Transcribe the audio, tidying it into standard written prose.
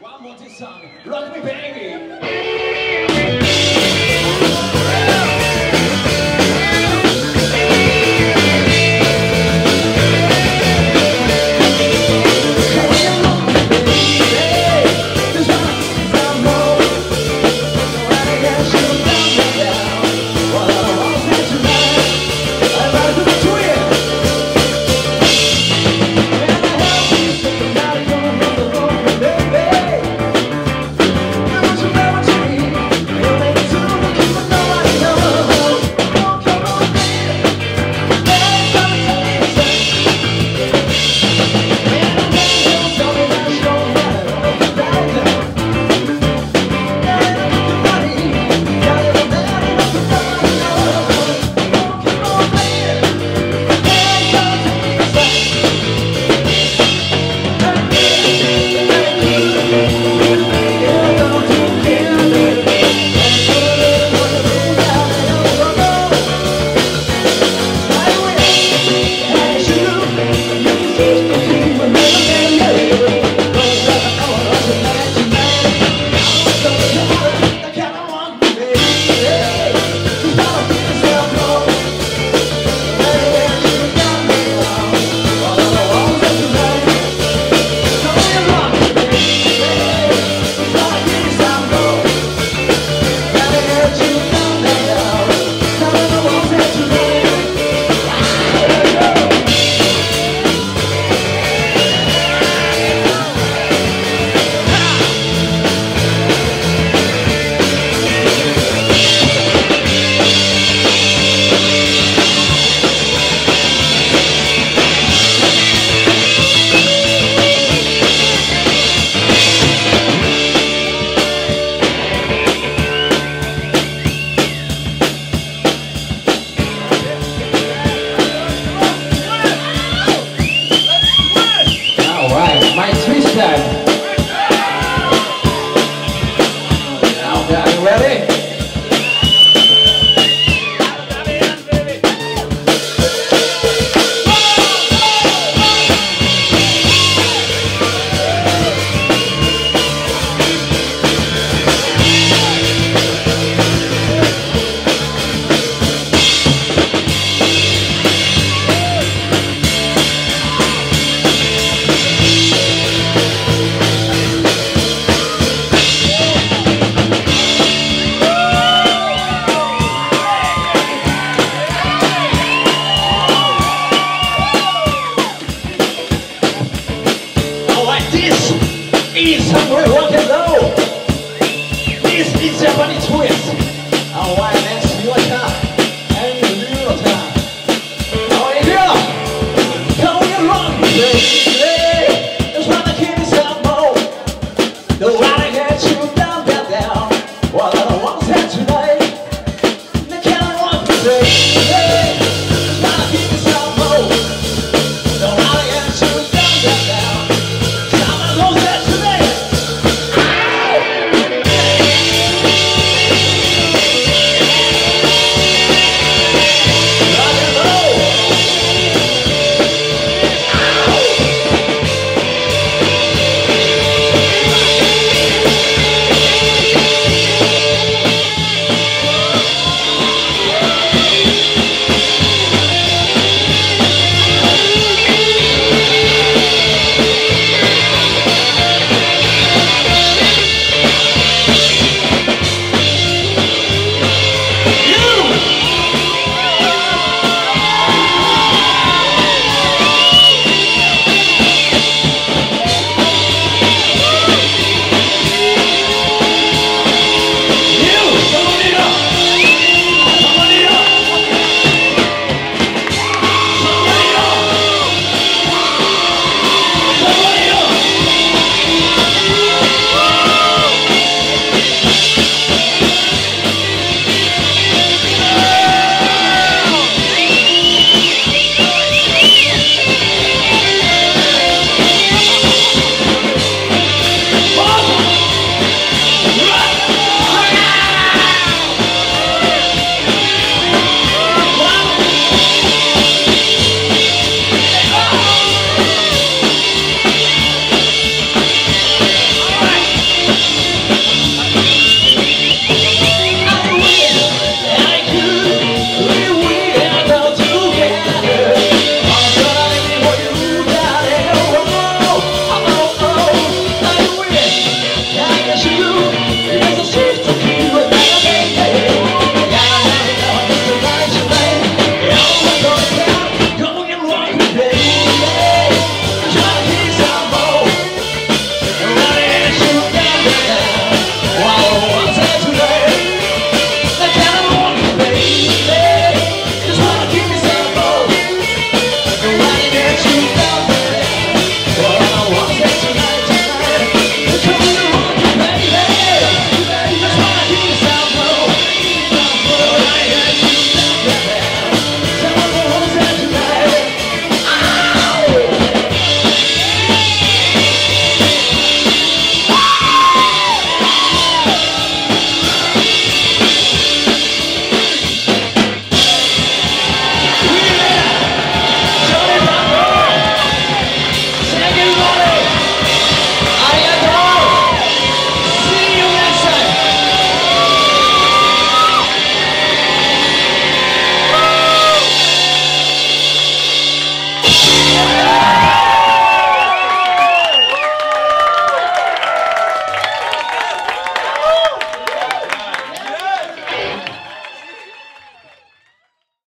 One more song, Rock Me Baby. This is how we rock and roll.